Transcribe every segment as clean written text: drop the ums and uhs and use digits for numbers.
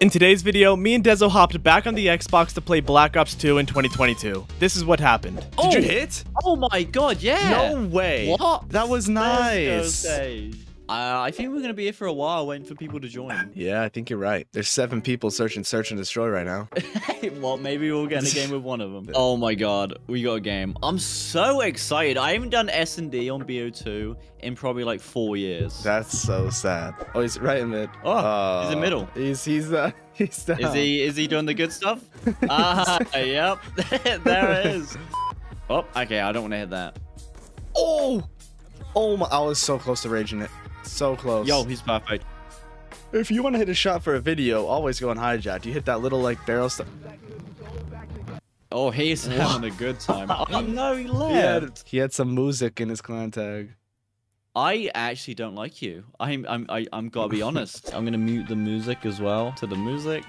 In today's video, me and Dezoh hopped back on the Xbox to play Black Ops 2 in 2022. This is what happened. Oh, did you hit? Oh my god, yeah! No way! What? That was nice! I think we're going to be here for a while waiting for people to join. Yeah, I think you're right. There's 7 people searching Search and Destroy right now. Well, maybe we'll get in a game with one of them. Oh my god, we got a game. I'm so excited. I haven't done S&D on BO2 in probably like 4 years. That's so sad. Oh, he's right in mid. Oh, he's in middle. He's down. Is he doing the good stuff? Ah, yep. There it is. Oh, okay, I don't want to hit that. Oh my, I was so close to raging it. So close. Yo, he's perfect. If you want to hit a shot for a video, always go on hijack. You hit that little like barrel stuff. Oh, he's having a good time. Oh no, he left. He had some music in his clan tag. I actually don't like you. I'm gotta be honest. I'm gonna mute the music as well. To the music.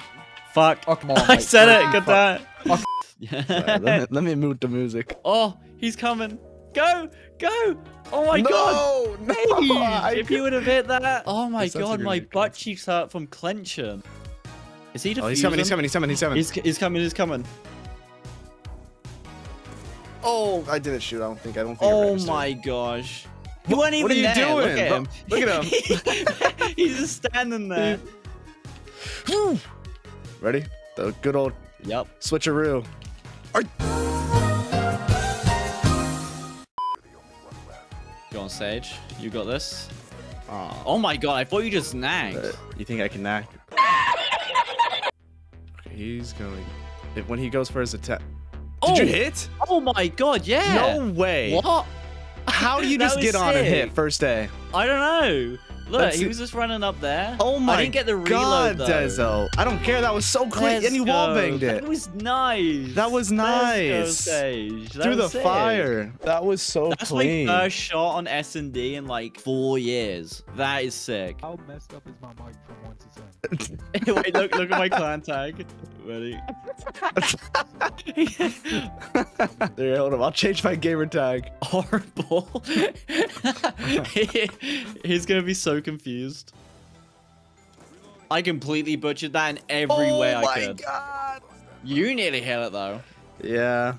Fuck. Oh, come on, I said it. Got that. Oh, let me mute the music. Oh, he's coming. Go, go! Oh my god! No, hey, if you would have hit that! Oh my god, my butt cheeks hurt from clenching. Is he defusing? Oh, he's coming. He's coming. Oh, I didn't shoot. I don't think. Oh my gosh. You weren't even there. What are you doing? Look at him. He's just standing there. Ready? The good old switcheroo. On stage, you got this. Oh my god, I thought you just nagged. You think I can nag? He's going. When he goes for his attack. Oh, did you hit? Oh my god, yeah. No way. What? How do you just get on and hit first day? I don't know. Look, he was just running up there. Oh my god. I didn't get the reload, though. Dezoh. I don't care. That was so clean. And you wallbanged it. That was nice. That was nice. Through the fire. That was so clean. That's my first shot on S&D in like 4 years. That is sick. How messed up is my mic from 1 to 10? Wait, look at my clan tag. Ready? There, hold on. I'll change my gamer tag. Horrible. He's gonna be so confused. I completely butchered that in every way I could. Oh my god! You nearly hit it though. Yeah.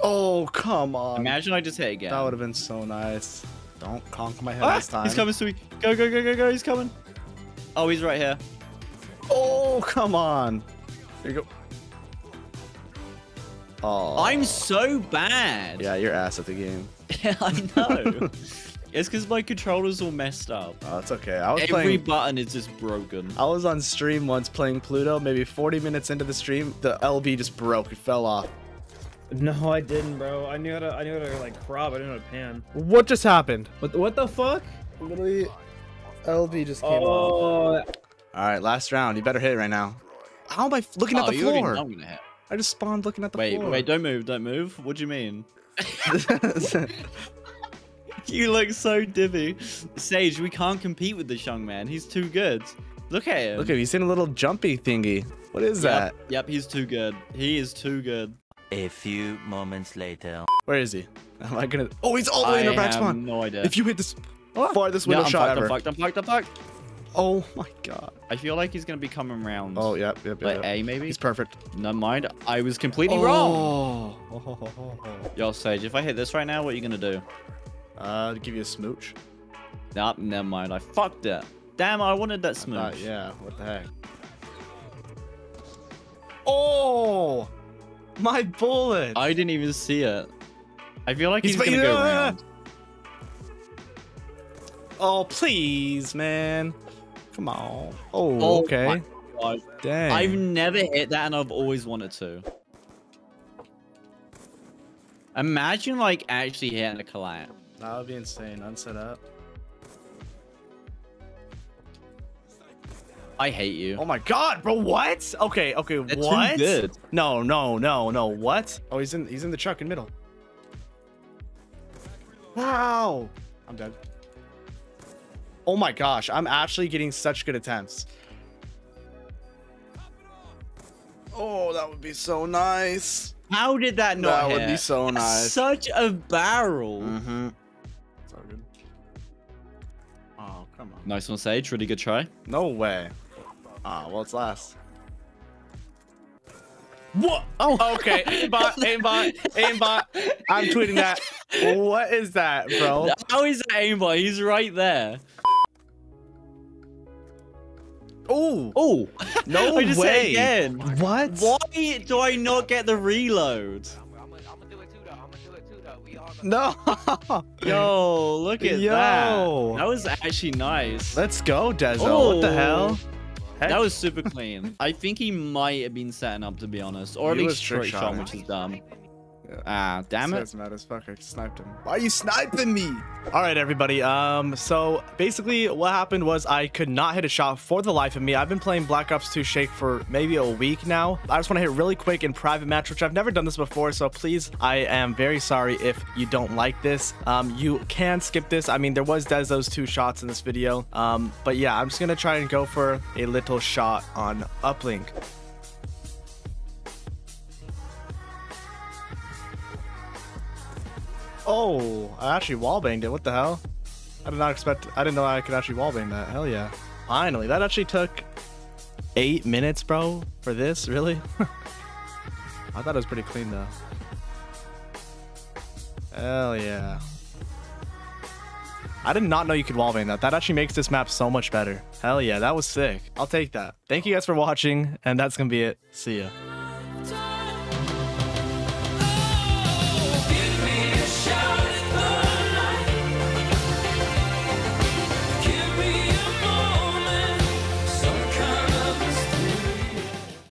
Oh come on! Imagine I just hit again. That would have been so nice. Don't conk my head this time. He's coming, sweet. Go go go go go! He's coming. Oh, he's right here. Oh come on! Here you go. Oh. I'm so bad. Yeah, you're ass at the game. Yeah, I know. It's because my controller's all messed up. Oh, it's okay. Every button is just broken. I was on stream once playing Pluto. Maybe 40 minutes into the stream, the LB just broke. It fell off. No, I didn't, bro. I knew how to like crop. I didn't know how to pan. What just happened? What the fuck? Literally, LB just came off. All right, last round. You better hit right now. How am I looking at the floor? I'm gonna hit. I just spawned looking at the floor. Wait, don't move, don't move. What do you mean? You look so divvy. Sage, we can't compete with this young man. He's too good. Look at him. Look at him. He's in a little jumpy thingy. What is that? Yep, he's too good. He is too good. A few moments later. Where is he? Am I gonna... Oh, he's all the way in the back spawn. I have no idea. If you hit this... Farthest window shot ever. I'm fucked. Oh my god. I feel like he's going to be coming round. Oh, yep. A, maybe? He's perfect. Never mind. I was completely wrong. Yo, Sage, if I hit this right now, what are you going to do? Give you a smooch. Nah, never mind. I fucked it. Damn, I wanted that smooch. Yeah, what the heck? Oh! My bullet! I didn't even see it. I feel like he's going to go round. Oh, please, man. Come on. Oh, okay. Dang. I've never hit that, and I've always wanted to. Imagine, like, actually hitting a collab. That would be insane. Unset up. I hate you. Oh, my God, bro. What? Okay. That's what? Too good. No. What? Oh, he's in the truck in middle. Wow. I'm dead. Oh my gosh, I'm actually getting such good attempts. Oh, that would be so nice. How did that not hit? That would be so nice. Such a barrel. Mm-hmm. So good. Oh, Come on. Nice one, Sage. Really good try. No way. Ah, well, it's last. What? Oh, okay. Aimbot, aimbot, aimbot. I'm tweeting that. What is that, bro? How is that aimbot? He's right there. Oh, oh, no way. Just hit again. What? Why do I not get the reload? I'm gonna do it too, though. We all gonna... No. Yo, look at that. That was actually nice. Let's go, Dezoh. Oh. What the hell? Heck? That was super clean. I think he might have been setting up, to be honest, or at least trick shot, which is dumb. Yeah. Ah, damn it! Mad as fuck. I sniped him. Why are you sniping me? All right, everybody. So basically, what happened was I could not hit a shot for the life of me. I've been playing Black Ops 2 Shake for maybe a week now. I just want to hit really quick in private match, which I've never done this before. So please, I am very sorry if you don't like this. You can skip this. I mean, there was Dezoh's 2 shots in this video. But yeah, I'm just gonna try and go for a little shot on uplink. Oh, I actually wallbanged it. What the hell? I did not expect... I didn't know I could actually wallbang that. Hell yeah. Finally. That actually took 8 minutes, bro, for this. Really? I thought it was pretty clean, though. Hell yeah. I did not know you could wallbang that. That actually makes this map so much better. Hell yeah. That was sick. I'll take that. Thank you guys for watching, and that's going to be it. See ya.